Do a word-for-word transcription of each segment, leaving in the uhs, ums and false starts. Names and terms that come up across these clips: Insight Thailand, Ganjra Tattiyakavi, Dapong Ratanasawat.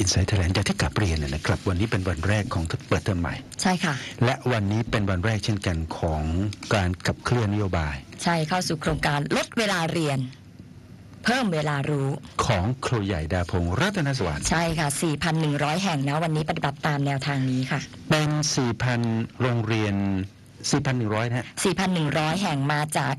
อินไซต์ไทยแลนด์แต่ที่กลับเรียนนะครับวันนี้เป็นวันแรกของเปิดเทอมใหม่ใช่ค่ะและวันนี้เป็นวันแรกเช่นกันของการขับเคลื่อนนโยบายใช่เข้าสู่โครงการลดเวลาเรียนเพิ่มเวลารู้ของครูใหญ่ดาพงษ์รัตนสวัสดิ์ใช่ค่ะ สี่พันหนึ่งร้อย แห่งนะวันนี้ปฏิบัติตามแนวทางนี้ค่ะเป็น สี่พัน โรงเรียน สี่พันหนึ่งร้อย นะ สี่พันหนึ่งร้อย แห่งมาจาก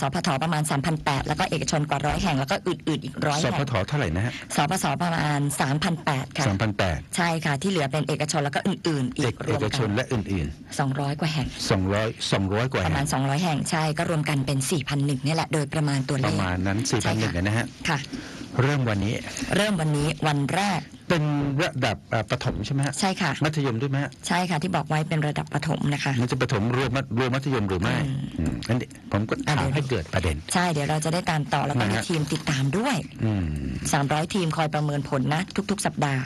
สพทประมาณ สามพันแปดร้อย แล้วก็เอกชนกว่าร้อยแห่งแล้วก็อื่นๆอีกร้อยแห่งสพทเท่าไหร่นะฮะสพทประมาณ สามพันแปดร้อย ค่ะ สามพันแปดร้อย ใช่ค่ะที่เหลือเป็นเอกชนแล้วก็อื่นๆอีกรวมกันเอกชนและอื่นๆสองร้อยกว่าแห่งสองร้อย สองร้อยกว่าประมาณสองร้อยแห่งใช่ก็รวมกันเป็น สี่พันหนึ่งร้อย นี่แหละโดยประมาณตัวเลขประมาณนั้น สี่พันหนึ่งร้อย นะฮะค่ะเริ่มวันนี้เริ่มวันนี้วันแรกเป็นระดับประถมใช่ไหมฮะใช่ค่ะมัธยมด้วยไหมฮะใช่ค่ะที่บอกไว้เป็นระดับประถมนะคะมันจะประถมรวมรวมมัธยมหรือไม่นั่นเองผมก็ถามให้เกิดประเด็นใช่เดี๋ยวเราจะได้ตามต่อแล้วก็มีทีมติดตามด้วยสามร้อยทีมคอยประเมินผลนะทุกๆสัปดาห์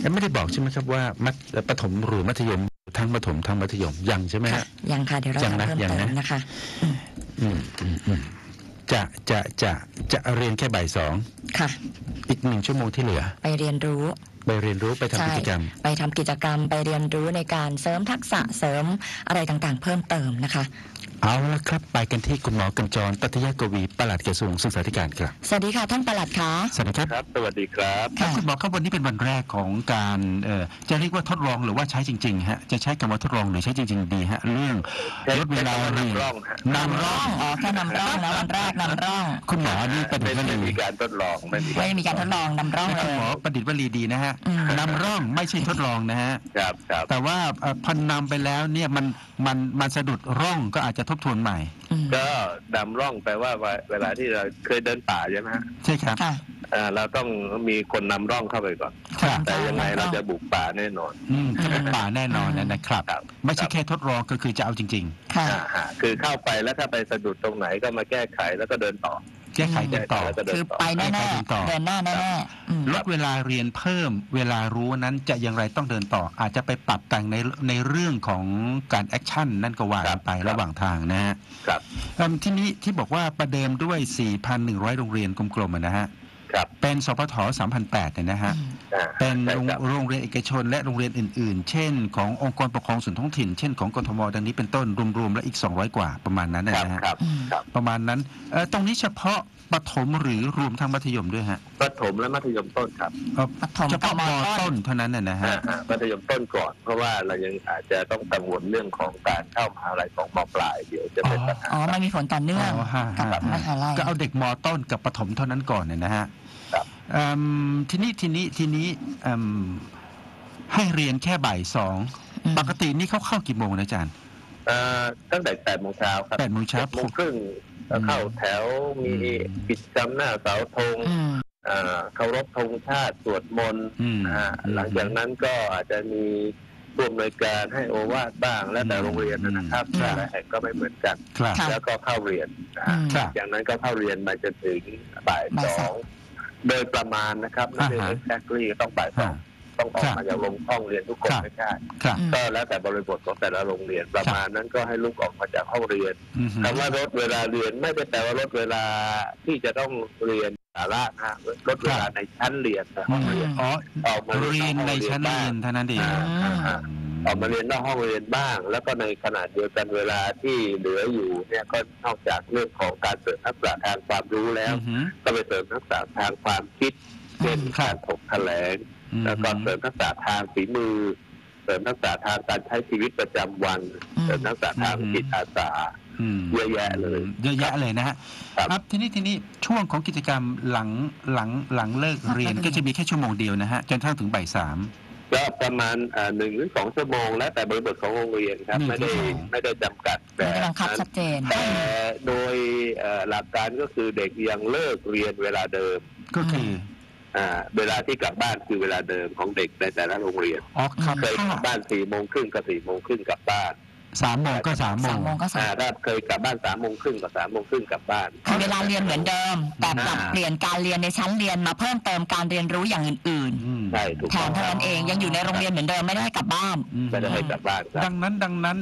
แล้วไม่ได้บอกใช่ไหมครับว่ามัธประถมหรือมัธยมทั้งประถมทั้งมัธยมยังใช่ไหมฮะยังค่ะเดี๋ยวเราจะเพิ่มเติมนะคะจะจะจะจะเรียนแค่บ่ายสองค่ะอีกหนึ่งชั่วโมงที่เหลือไปเรียนรู้ไปเรียนรู้ไปทำกิจกรรมไปทำกิจกรรมไปเรียนรู้ในการเสริมทักษะเสริมอะไรต่างๆเพิ่มเติมนะคะเอาละครับไปกันที่คุณหมอกัญจรตัตยกวีปลัดกระทรวงศึกษาธิการครับสวัสดีค่ะท่านปลัดคะสวัสดีครับสวัสดีครับคุณหมอครับวันนี้เป็นวันแรกของการจะเรียกว่าทดลองหรือว่าใช้จริงๆฮะจะใช้คำว่าทดลองหรือใช้จริงๆดีฮะเรื่องลดเวลาเรียนนำร่องนำร่องอ๋อแค่นำร่องนะวันแรกนำร่องคุณหมอนี่ประดิษฐ์วลีไม่มีการทดลองไม่มีการทดลองนำร่องคุณหมอประดิษฐ์วลีดีนะฮะนำร่องไม่ใช่ทดลองนะฮะครับครับแต่ว่าพันนำไปแล้วเนี่ยมันมันมันสะดุดร่องก็อาจจะทบทวนใหม่ก็ดำร่องแปลว่าเวลาที่เราเคยเดินป่าใช่ไหมฮะใช่ครับเราต้องมีคนนำร่องเข้าไปก่อนแต่ยังไงเราจะบุกป่าแน่นอนจะบุกป่าแน่นอนนะครับไม่ใช่แค่ทดลองก็คือจะเอาจริงๆคือเข้าไปแล้วถ้าไปสะดุดตรงไหนก็มาแก้ไขแล้วก็เดินต่อแก้ไขเดินต่อคือไปแน่ๆเดินหน้าแน่ๆลดเวลาเรียนเพิ่มเวลารู้นั้นจะอย่างไรต้องเดินต่ออาจจะไปปรับแต่งในในเรื่องของการแอคชั่นนั่นก็ว่าไประหว่างทางนะฮะครับที่นี้ที่บอกว่าประเดิมด้วย สี่พันหนึ่งร้อย โรงเรียนกลมๆนะฮะเป็นสพท สามพันแปดร้อย เนี่ยนะฮะเป็นโรงเรียนเอกชนและโรงเรียนอื่นๆเช่นขององค์กรปกครองส่วนท้องถิ่นเช่นของกทมดังนี้เป็นต้นรวมๆและอีกสองร้อยกว่าประมาณนั้นนะฮะประมาณนั้นตรงนี้เฉพาะประถมหรือรวมทั้งมัธยมด้วยฮะประถมและมัธยมต้นครับเฉพาะม.ต้นเท่านั้นน่ะนะฮะมัธยมต้นก่อนเพราะว่าเรายังอาจจะต้องกังวลเรื่องของการเข้ามหาวิทยาลัยของม.ปลายเดี๋ยวจะเป็นปัญหาอ๋อมันมีผลต่อเนื่องกับมหาวิทยาลัยก็เอาเด็กม.ต้นกับประถมเท่านั้นก่อนเนี่ยนะฮะทีนี้ทีนี้ทีนี้ให้เรียนแค่บ่ายสองปกตินี่เขาเข้ากี่โมงนะอาจารย์ตั้งแต่แปดโมงเช้าครับแปดโมงเช้าโมงครึ่งเข้าแถวมีกิจกรรมหน้าเสาธงเคารพธงชาติสวดมนต์หลังจากนั้นก็อาจจะมีรวมรายการให้โอวาทบ้างและแต่โรงเรียนนะครับแต่ละแห่งก็ไม่เหมือนกันแล้วก็เข้าเรียนอย่างนั้นก็เข้าเรียนมาจนถึงบ่ายสองโดยประมาณนะครับไม่ได้ exactly ต้องบ่ายสองต้องออกมาจากโรงห้องเรียนทุกคนไม่ใช่ก็แล้วแต่บริบทของแต่ละโรงเรียนประมาณนั้นก็ให้ลูกออกมาจากห้องเรียนคำว่าลดเวลาเรียนไม่ได้แต่ว่าลดเวลาที่จะต้องเรียนสาระนะลดเวลาในชั้นเรียนห้องเรียนออกมาเรียนในชั้นเรียนเท่านั้นเองออกมาเรียนนอกห้องเรียนบ้างแล้วก็ในขณะเดียวกันเวลาที่เหลืออยู่เนี่ยก็นอกจากเรื่องของการเสริมทักษะทางความรู้แล้วก็ไปเสริมทักษะทางความคิดเช่นการถกแถลงแล้วก็เสริมทักษะทางฝีมือเสริมทักษะทางการใช้ชีวิตประจำวันเสริมทักษะทางจิตอาสาเยอะแยะเลยเยอะแยะเลยนะฮะครับทีนี้ทีนี้ช่วงของกิจกรรมหลังหลังหลังเลิกเรียนก็จะมีแค่ชั่วโมงเดียวนะฮะจนถึงบ่ายสามก็ประมาณหนึ่งหรือสองชั่วโมงแล้วแต่บริบทของโรงเรียนครับไม่ได้ไม่ได้จำกัดแต่แต่โดยหลักการก็คือเด็กยังเลิกเรียนเวลาเดิมก็คือเวลาที่กลับบ้านคือเวลาเดิมของเด็กในแต่ละโรงเรียนเคยกลับบ้านสี่โมงครึ่งก็สี่โมงครึ่งกลับบ้านสามโมงก็สามโมงถ้าเคยกลับบ้านสามโมงครึ่งกับสามโมงครึ่งกลับบ้านเวลาเรียนเหมือนเดิมแต่ปรับเปลี่ยนการเรียนในชั้นเรียนมาเพิ่มเติมการเรียนรู้อย่างอื่นๆแทนเท่านั้นเองยังอยู่ในโรงเรียนเหมือนเดิมไม่ได้ให้กลับบ้านไม่ได้ให้กลับบ้านดังนั้นดังนั้น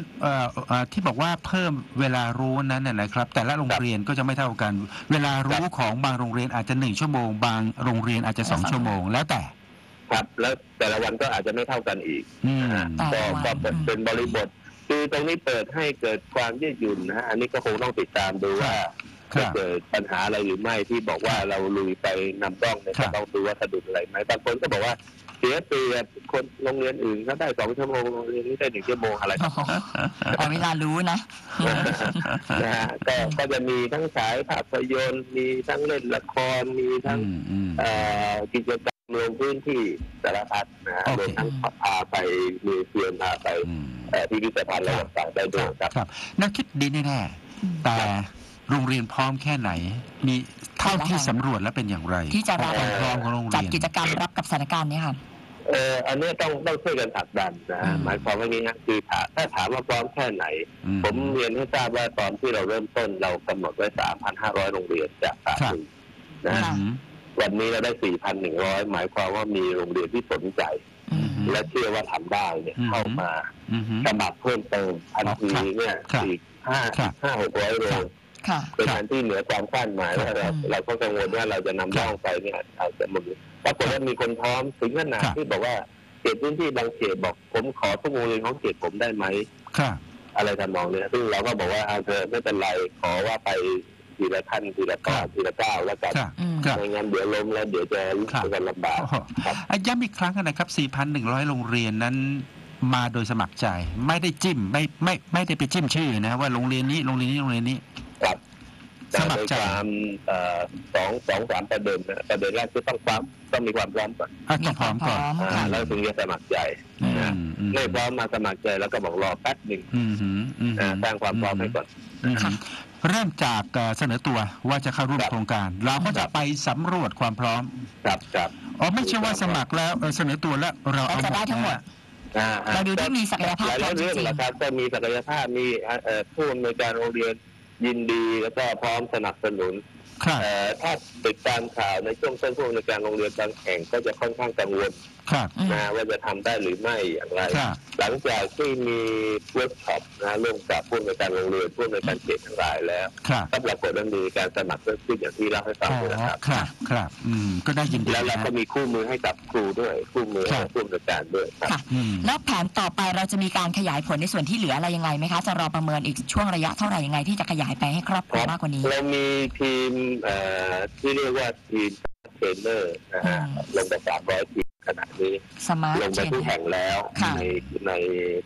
ที่บอกว่าเพิ่มเวลารู้นั้นนะครับแต่ละโรงเรียนก็จะไม่เท่ากันเวลารู้ของบางโรงเรียนอาจจะหนึ่งชั่วโมงบางโรงเรียนอาจจะสองชั่วโมงแล้วแต่ ครับแล้วแต่ละวันก็อาจจะไม่เท่ากันอีกก็เป็นบริบทคือตรงนี้เปิดให้เกิดความยืดหยุ่นนะฮะอันนี้ก็คงต้องติดตามดูว่าจะเกิดปัญหาอะไรหรือไม่ที่บอกว่าเราลุยไปนำร่องเนี่ยต้องดูว่าสะดุดอะไรไหมบางคนก็บอกว่าเสียเปรียบคนโรงเรียนอื่นเขาได้สองชั่วโมงโรงเรียนนี้ได้หนึ่งชั่วโมงอะไรต่างๆเอาเวลารู้นะนะฮะก็ก็จะมีทั้งฉายภาพยนตร์มีทั้งเล่นละครมีทั้งกิจกรรมลงพื้นที่สารพัดนะฮะโดยทั้งพาไปมีเซียนพาไปพิพิธภัณฑ์อะไรต่างๆได้ด้วยครับนักคิดดีแน่ๆแต่โรงเรียนพร้อมแค่ไหนมีเท่าที่สำรวจแล้วเป็นอย่างไรที่จะรับจัดกิจกรรมรับกับสถานการณ์นี้ค่ะเอออันนี้ต้องต้องช่วยกันผลักดันนะหมายความว่าอย่างนี้นะคือถ้าถามว่าพร้อมแค่ไหนผมเรียนให้ทราบว่าตอนที่เราเริ่มต้นเรากำหนดไว้ สามพันห้าร้อย โรงเรียนจากสามหมื่นนะวันนี้เราได้ สี่พันหนึ่งร้อย หมายความว่ามีโรงเรียนที่สนใจและเชื่อว่าทำได้เนี่ยเข้ามาสมัครเพิ่มเติมทันทีเนี่ยอีกห้าห้าหกร้อยโรงเป็นการที่เหนือความคาดหมายว่าเราเราก็กังวลว่าเราจะนำร่องไปเนี่ยอาจจะมันปรากฏว่ามีคนพร้อมถึงขนาดที่บอกว่าเขตพื้นที่บางเขตบอกผมขอทุกโรงเรียนของเขตผมได้ไหมอะไรทำนองนี้ซึ่งเราก็บอกว่าเอาเถอะไม่เป็นไรขอว่าไปทีละท่านทีละก้าวทีละก้าวแล้วกันไม่งั้นเดี๋ยวล้มแล้วเดี๋ยวจะรู้สึกลำบากย้ำอีกครั้งนะครับ สี่พันหนึ่งร้อย โรงเรียนนั้นมาโดยสมัครใจไม่ได้จิ้มไม่ไม่ไม่ได้ไปจิ้มชื่อนะว่าโรงเรียนนี้โรงเรียนนี้โรงเรียนนี้ครับสมัครใจสองสองสามประเด็นนะประเด็นแรกคือต้องความต้องมีความพร้อมก่อนต้องพร้อมก่อนแล้วถึงจะสมัครใจไม่พร้อมมาสมัครใจแล้วก็บอกรอแป๊บหนึ่งสร้างความพร้อมให้ก่อนเริ่มจากเสนอตัวว่าจะเข้าร่วมโครงการเราก็จะไปสำรวจความพร้อมครับครับอ๋อไม่ใช่ว่าสมัครแล้วเสนอตัวแล้วเราเอาจะได้ทั้งหมดเราดูที่มีศักยภาพหลายเรื่องนะครับก็มีศักยภาพมีผู้อำนวยการโรงเรียนยินดีแล้วก็พร้อมสนับสนุนถ้าติดตามข่าวในช่วงต้นช่วงในการโรงเรียนบางแห่งก็จะค่อนข้างกังวลนะว่าจะทำได้หรือไม่อย่างไรหลังจากที่มีเวิร์กช็อปนะร่วมกับผู้ในการโรงเรียนผู้ในการเขตทั้งหลายแล้วก็ปรากฏว่ามีการสมัครเพิ่มขึ้นอย่างที่เล่าให้ฟังนะครับครับก็ได้ยินแล้วเราก็มีคู่มือให้กับครูด้วยคู่มือให้ผู้ในการด้วยค่ะแล้วแผนต่อไปเราจะมีการขยายผลในส่วนที่เหลืออะไรยังไงไหมคะจะรอประเมินอีกช่วงระยะเท่าไหร่ยังไงที่จะขยายไปให้ครอบคลุมมากกว่านี้เรามีทีมที่เรียกว่าทีมเทรนเนอร์นะฮะลงไปสามร้อยทีมขณะนี้ลงไปทุกแห่งแล้วในใน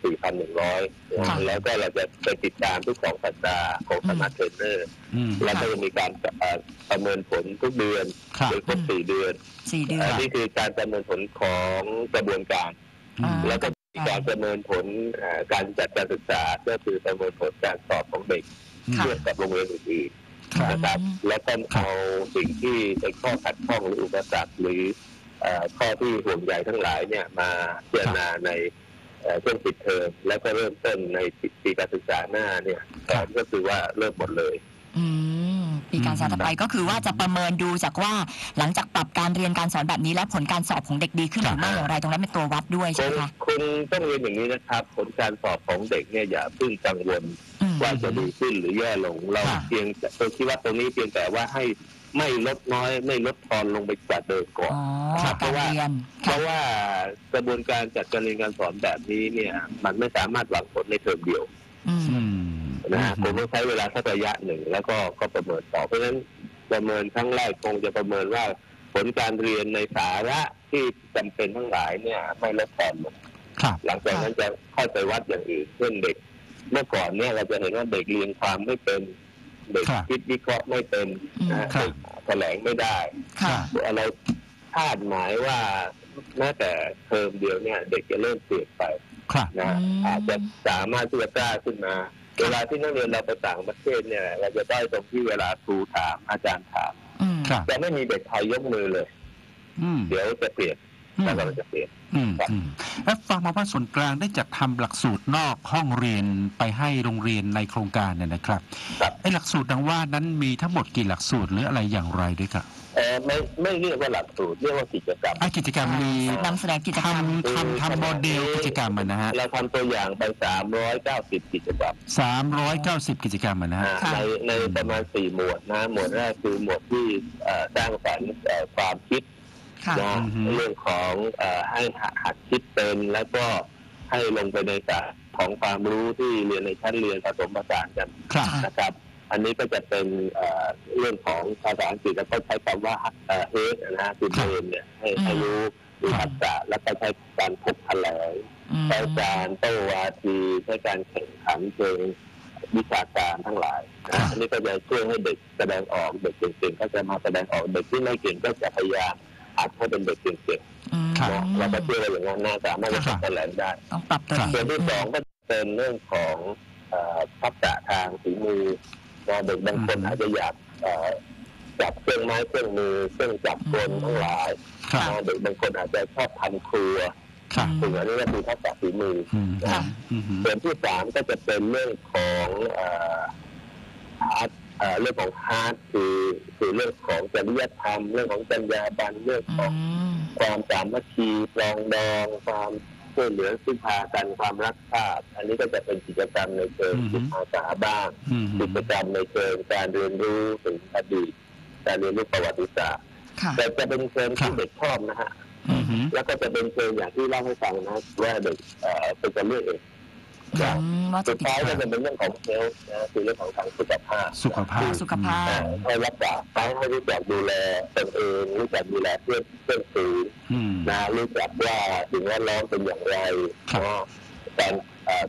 สี่พันหนึ่งร้อย แล้วก็เราจะไปติดตามทุกสองสัปดาห์ของสมาร์ทเทรนเนอร์แล้วก็จะมีการประเมินผลทุกเดือนโดยครบสี่เดือนนี่คือการประเมินผลของกระบวนการแล้วก็มีการประเมินผลการจัดการศึกษาก็คือประเมินผลการสอบของเด็กเทียบกับโรงเรียนอื่นนะครับและต้องเอาสิ่งที่เป็นข้อขัดข้องหรืออุปสรรคหรือข้อที่ห่วงใยทั้งหลายเนี่ยมาพิจารณาในช่วงปิดเทอมแล้วก็เริ่มต้นในปีการศึกษาหน้าเนี่ยก็คือว่าเริ่มหมดเลยปีการศึกษาไปก็คือว่าจะประเมินดูจากว่าหลังจากปรับการเรียนการสอนแบบนี้และผลการสอบของเด็กดีขึ้นหรือไม่อย่างไรตรงนั้นเป็นตัววัดด้วยใช่ไหมคะคุณต้องเรียนอย่างนี้นะครับผลการสอบของเด็กเนี่ยอย่าเพิ่งกังวลว่าจะดีขึ้นหรือแย่ลงเราเพียงแต่ตัวที่วัดตรงนี้เพียงแต่ว่าให้ไม่ลดน้อยไม่ลดทอนลงไปกว่าเดิมก่อนเพราะว่าเพราะว่ากระบวนการจัดการเรียนการสอนแบบนี้เนี่ยมันไม่สามารถหวังผลในเทอมเดียวนะผมต้องใช้เวลาสักระยะหนึ่งแล้วก็ก็ประเมินต่อเพราะฉะนั้นประเมินครั้งแรกคงจะประเมินว่าผลการเรียนในสาระที่จำเป็นทั้งหลายเนี่ยไม่ลดทอนลงหลังจากนั้นจะค่อยไปวัดอย่างอื่นเช่นเด็กเมื่อก่อนเนี่ยเราจะเห็นว่าเด็กเรียนความไม่เป็นเด็กคิดวิเคราะห์ไม่เป็นนะเด็กแถลงไม่ได้เราคาดหมายว่าแม้แต่เทอมเดียวเนี่ยเด็กจะเริ่มเปลี่ยนไปนะอาจจะสามารถที่จะกล้าขึ้นมาเวลาที่นักเรียนเราไปต่างประเทศเนี่ยเราจะได้ตรงที่เวลาครูถามอาจารย์ถามจะไม่มีเด็กไทยยกมือเลยเดี๋ยวจะเปลี่ยนแล้วเราจะเปลี่ยนแล้วฟังมาว่าส่วนกลางได้จัดทำหลักสูตรนอกห้องเรียนไปให้โรงเรียนในโครงการเนี่ยนะครับไอ้หลักสูตรดังว่านั้นมีทั้งหมดกี่หลักสูตรหรืออะไรอย่างไรด้วยครับเออไม่ไม่เรียกว่าหลักสูตรเรียกว่ากิจกรรมกิจกรรมมีนำแสดงกิจกรรมทำทำโมเดลกิจกรรมนะฮะเราทำตัวอย่างไปสามร้อยเก้าสิบกิจกรรมสามร้อยเก้าสิบกิจกรรมนะฮะในในประมาณสี่หมวดนะหมวดแรกคือหมวดที่สร้างสรรค์ความคิด นะเรื่องของให้หัดคิดเป็นแล้วก็ให้ลงไปในกระของความรู้ที่เรียนในชั้นเรียนผสมผสานกันนะครับอันนี้ก็จะเป็นเรื่องของภาษาอังกฤษแล้วก็ใช้คำว่าเฮดนะฮะคือเดินเนี่ยให้รู้มีทักษะแล้วก็ใช้การถกแถลงใช้การโต้วาทีใช้การแข่งขันเชิงวิชาการทั้งหลายนะอันนี้ก็จะช่วยให้เด็กแสดงออกเด็กเก่งๆก็จะมาแสดงออกเด็กที่ไม่เก่งก็จะพยายามอาจจะเป็นเด็กเก่งๆเราจะช่วยอะไรอย่างนั้นน่าจะไม่ได้ถกแถลงได้ส่วนที่สองก็เป็นเรื่องของทักษะทางฝีมือเด็กบางคนอาจจะอยากจับเครื่องไม้เครื่องมือเครื่องจับกลทั้งหลายเด็กบางคนอาจจะชอบทำครัวสิ่งอันนี้ก็คือทักษะฝีมือนะส่วนที่สามก็จะเป็นเรื่องของอาร์ตเรื่องของอาร์ตคือคือเรื่องของจริยธรรมเรื่องของจรรยาบรรณเรื่องของความสามัคคีปรองดองความช่วยเหลือซึ่งพากันความรักชาติอันนี้ก็จะเป็นกิจกรรมในเชิงจิตอาสาบ้างกิจกรรมในเชิงการเรียนรู้ถึงอดีตการเรียนรู้ประวัติศาสตร์แต่จะเป็นเชิงที่เด็กชอบนะฮะแล้วก็จะเป็นเชิงอย่างที่เล่าให้ฟังนะว่าเด็กเป็นจะเลือกเองสุดท้ายก็จะเป็นเรื่องของเซลล์นะคือเรื่องของทางสุขภาพสุขภาพสุขภาพให้รักษาให้รู้จักดูแลตนเองรู้จักดูแลเพื่อนเพื่อนฝูงนะรู้จักว่าสิ่งแวดล้อมเป็นอย่างไรการ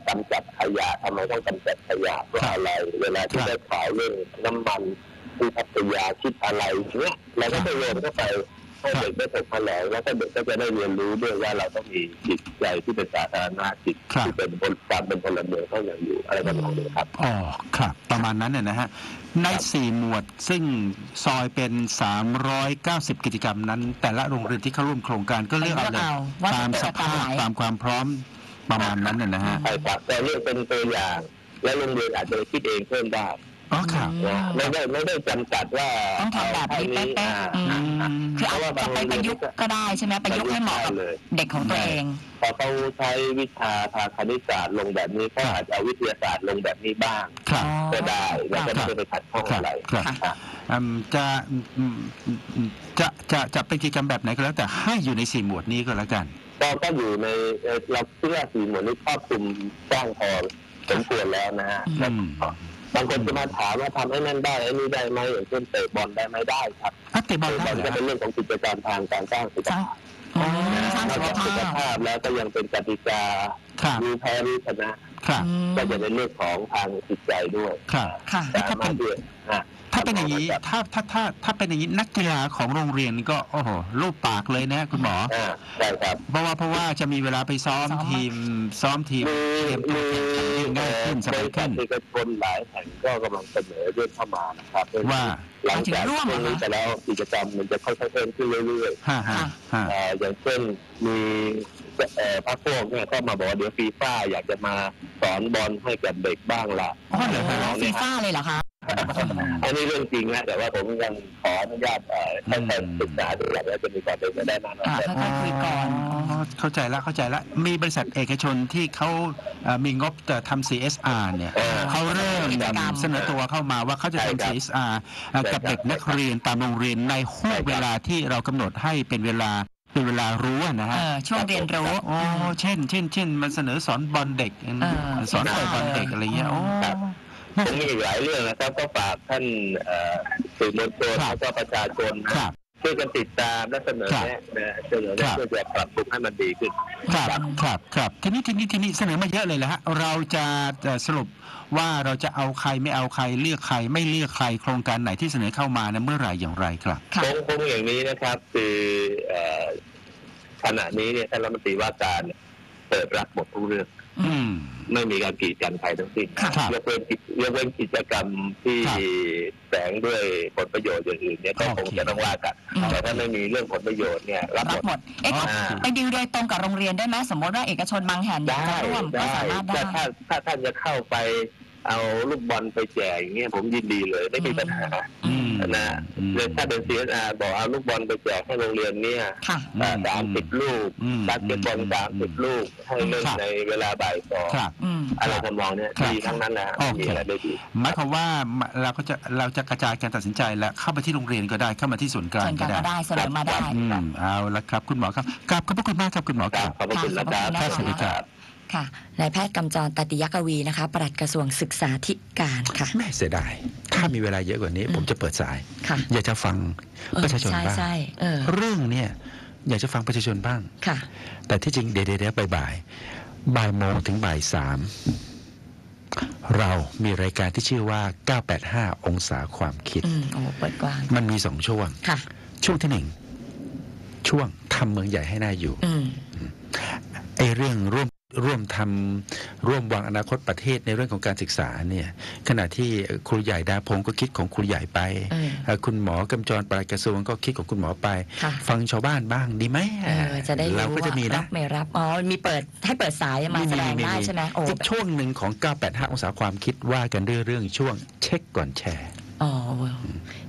กำจัดขยะทำไมต้องกำจัดขยะเพราะอะไรเวลาที่ได้ข่าวเรื่องน้ำมันที่พัทยาคิดอะไรเนี้ยเราก็จะโยนเข้าไปให้เด็กได้ถกแถลงแล้วก็เด็กก็จะได้เรียนรู้ด้วยว่าเราต้องมีจิตใจที่เป็นสาธารณะจิตที่เป็นบนความเป็นพลเมืองต้องอย่างอยู่อะไรประมาณนี้ครับอ๋อครับประมาณนั้นเนี่ยนะฮะในสี่หมวดซึ่งซอยเป็นสามร้อยเก้าสิบกิจกรรมนั้นแต่ละโรงเรียนที่เข้าร่วมโครงการก็เลือกเอาเลยตามสภาพตามความพร้อมประมาณนั้นเนี่ยนะฮะใช่ครับแต่เลือกเป็นตัวอย่างและโรงเรียนอาจจะคิดเองเพิ่มได้อ๋อค่ะไม่ได้ไม่ได้จำกัดว่าต้องทำแบบนี้แป๊ะๆคือเอาไปประยุกต์ก็ได้ใช่ไหมประยุกต์ให้เหมาะกับเด็กของตัวเองพอเขาใช้วิชาทางคณิตศาสตร์ลงแบบนี้ก็อาจจะเอาวิทยาศาสตร์ลงแบบนี้บ้างก็ได้แล้วก็ไม่ได้ไปขัดข้องอะไรจะจะจะจะเป็นกิจกรรมแบบไหนก็แล้วแต่ให้อยู่ในสี่หมวดนี้ก็แล้วกันก็อยู่ในเราเชื่อสี่หมวดนี้ครอบคลุมกว้างพอสมควรแล้วนะฮะบางคนจะมาถามว่าทำให้นั่นได้ไอ้นี่ได้ไหมอย่างเช่นเตะบอลได้ไหมได้ครับเตะบอลได้ก็เป็นเรื่องของกิจกรรมทางการสร้างสุขภาพนอกจากสุขภาพแล้วก็ยังเป็นกติกามีแพ้มีชนะก็จะเป็นเรื่องของทางจิตใจด้วยแต่ถ้าเป็นถ้าเป็นอย่างนี้ถ้าถ้าถ้าถ้าเป็นอย่างนี้นักกีฬาของโรงเรียนก็โอ้โหลูบปากเลยนะคุณหมอใช่ครับเพราะว่าเพราะว่าจะมีเวลาไปซ้อมทีมซ้อมทีมเตรียมตัวง่ายขึ้นสบายขึ้นมีกระทรวงหลายแห่งก็กำลังเสนอเรื่องเข้ามานะครับว่าหลังจากช่วงนี้ไปแล้วกิจกรรมมันจะค่อยๆเพิ่มขึ้นเรื่อยๆอย่างเช่นมีพรรคพวกเนี่ยก็มาบอกว่าเดี๋ยวฟีฟ่าอยากจะมาสอนบอลให้กับเด็กบ้างละฟีฟ่าเลยเหรอคะอันนี้เรื่องจริงนะแต่ว่าผมยังขออนุญาตให้ไปศึกษาดูหลักแล้วจะมีความเป็นไปได้มากน้อยแค่ไหนคุยก่อนเข้าใจแล้วเข้าใจแล้วมีบริษัทเอกชนที่เขามีงบจะทำ ซี เอส อาร์ เนี่ยเขาเริ่มเสนอตัวเข้ามาว่าเขาจะทำ ซี เอส อาร์ กับเด็กนักเรียนตามโรงเรียนในห่วงเวลาที่เรากำหนดให้เป็นเวลาเป็นเวลารู้นะฮะช่วงเรียนรู้โอ้เช่นเช่นเช่นมันเสนอสอนบอลเด็กสอนบอลเด็กอะไรเงี้ยโอ้ผมมีอีกหลายเรื่องนะครับก็ฝากท่านสื่อมวลชนแล้วก็ประชาชนช่วยกันติดตามและเสนอแนะเสนอแนะเพื่อจะปรับปรุงให้มันดีขึ้นครับครับครับทีนี้ทีนี้ทีนี้เสนอมาเยอะเลยแหละฮะเราจะสรุปว่าเราจะเอาใครไม่เอาใครเลือกใครไม่เลือกใครโครงการไหนที่เสนอเข้ามานะเมื่อไหร่อย่างไรครับคงคงอย่างนี้นะครับคือขณะนี้เนี่ยท่านรัฐมนตรีว่าการเปิดรับหมดทุกเรื่องไม่มีการกีดกันใครทั้งสิ้นยกเว้นยกเว้นกิจกรรมที่แฝงด้วยผลประโยชน์อย่างอื่นเนี่ยก็คงจะต้องว่ากันแต่ถ้าไม่มีเรื่องผลประโยชน์เนี่ยรับหมดเอ๊ะไปดิวโดยตรงกับโรงเรียนได้ไหมสมมติว่าเอกชนบางแห่งจะร่วมก็สามารถได้ถ้าถ้าท่านจะเข้าไปเอาลูกบอลไปแจกอย่างเงี้ยผมยินดีเลยไม่มีปัญหา นะเลยถ้าเป็น ซี เอส อาร์ บอกเอาลูกบอลไปแจกให้โรงเรียนเนี่ยสามสิบลูกบาสเกตบอลสามสิบลูกให้เล่นในเวลาบ่ายสองอะไรทำนองเนี่ยดีทั้งนั้นแหละมีอะไรได้ดีหมายความว่าเราก็จะเราจะกระจายการตัดสินใจและเข้าไปที่โรงเรียนก็ได้เข้ามาที่ส่วนกลางก็ได้เสนอมาได้เอาละครับคุณหมอครับกราบขอบพระคุณมากครับคุณหมอครับขอบพระคุณนะครับสวัสดีครับค่ะนายแพทย์กำจรตัติยกวีนะคะปลัดกระทรวงศึกษาธิการค่ะไม่เสียดายถ้ามีเวลาเยอะกว่านี้ผมจะเปิดสายอยากจะฟังประชาชนบ้างเรื่องเนี่ยอยากจะฟังประชาชนบ้างค่ะแต่ที่จริงเดี๋ยวๆไปบ่ายบ่ายโมงถึงบ่ายสามเรามีรายการที่ชื่อว่าเก้าแปดห้าองศาความคิดมันมีสองช่วงช่วงที่หนึ่งช่วงทำเมืองใหญ่ให้น่าอยู่ไอเรื่องร่วมร่วมทำร่วมวางอนาคตประเทศในเรื่องของการศึกษาเนี่ยขณะที่ครูใหญ่ดาพงศ์ก็คิดของครูใหญ่ไปคุณหมอกำจรปลัดกระทรวงก็คิดของคุณหมอไปฟังชาวบ้านบ้างดีไหมเราก็จะมีนะไม่รับอ๋อมีเปิดให้เปิดสายมาแสดงได้ใช่ไหมโอ้ช่วงหนึ่งของเก้าแปดห้าองศาความคิดว่ากันด้วยเรื่องช่วงเช็คก่อนแชร์อ๋อ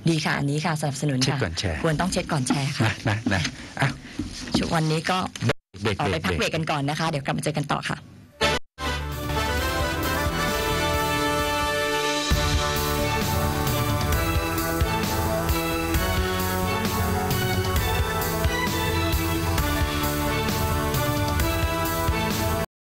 ดีค่ะอันนี้ค่ะสนับสนุนค่ะควรต้องเช็คก่อนแชร์ค่ะนะนะอ่ะวันนี้ก็ออกไปพักเบรกกันก่อนนะคะเดี๋ยวกลับมาเจอกันต่อค่ะ